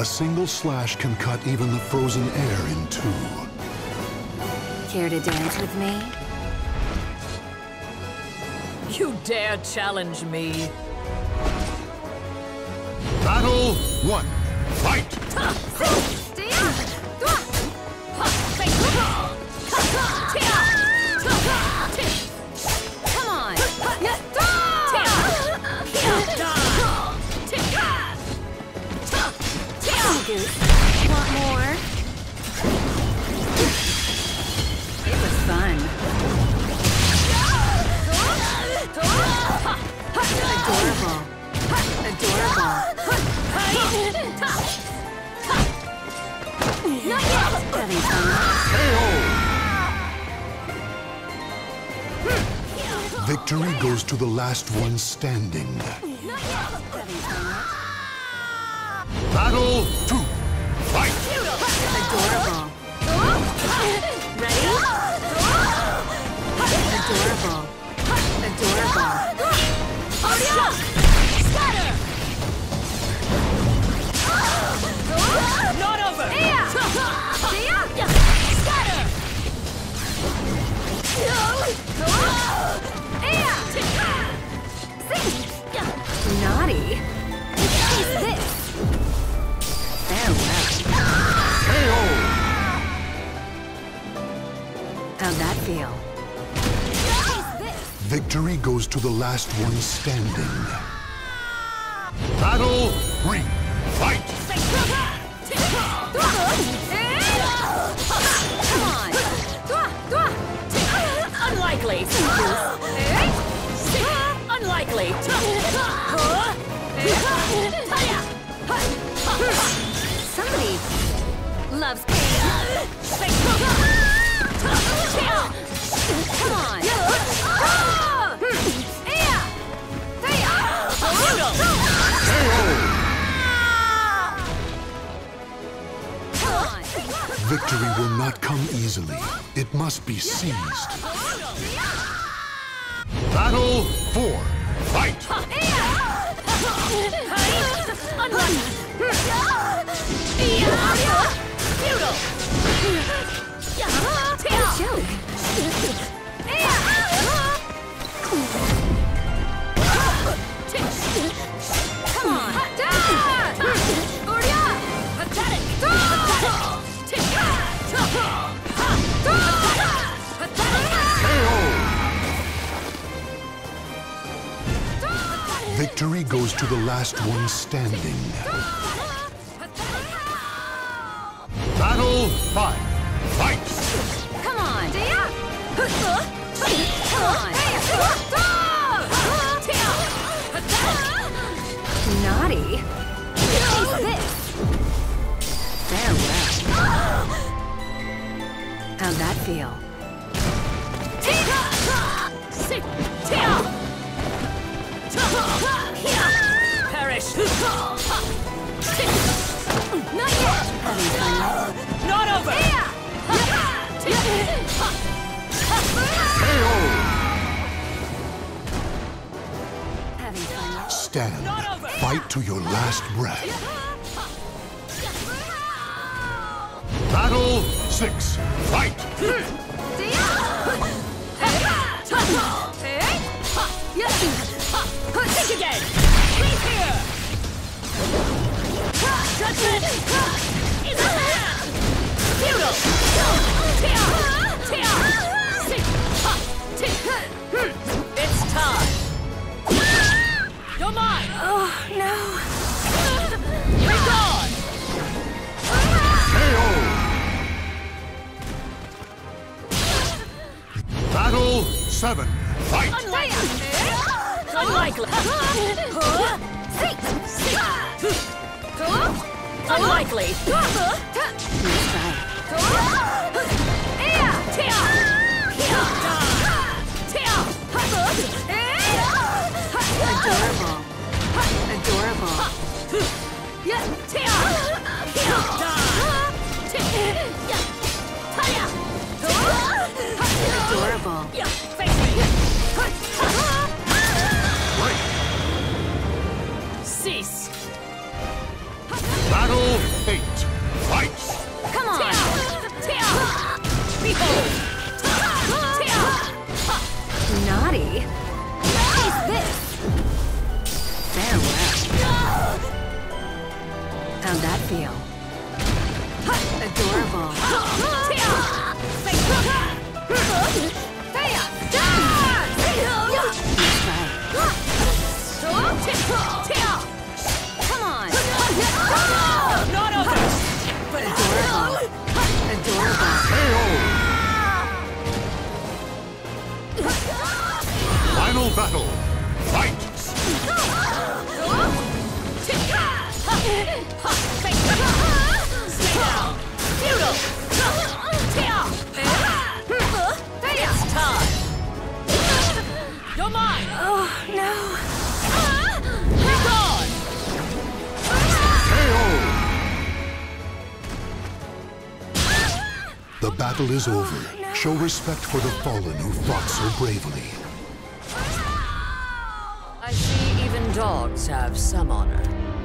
A single slash can cut even the frozen air in two. Care to dance with me? You dare challenge me? Battle one. Fight! Come on! Want more? It was fun. Adorable. Having fun. Victory goes to the last one standing. Battle 2. Fight! Adorable. Ready? Adorable. Adorable. Scatter! Not over! Scatter! Naughty. What is this? How'd that feel? Victory goes to the last one standing. Battle 3. Fight! Unlikely. Unlikely. Somebody loves pain. Come on! Victory will not come easily. It must be seized. Battle 4. Fight! Feudal! Joke. Come on. Pathetic. Victory goes to the last one standing. Battle 5. Fight! Naughty. What is this? Farewell. How'd that feel? Perish. Not yet. Not over. Stand. Fight to your last breath. Battle 6. Fight! Think again! Please here! Judgment! In the hand! Feudal! It's time! You're mine! Oh, no. You're gone! KO! Battle 7. Fight! Unlikely! Unlikely! Adorable. Adorable. Adorable. Cease. Battle Behold! Naughty? What is this? Farewell. How'd that feel? Adorable. Come on. Not over. But adorable. Adorable. KO. Final battle. Fight. Feudal! It's time! You're mine! Oh, no! Be gone! KO! The battle is over. Oh, no. Show respect for the fallen who fought so bravely. I see even dogs have some honor.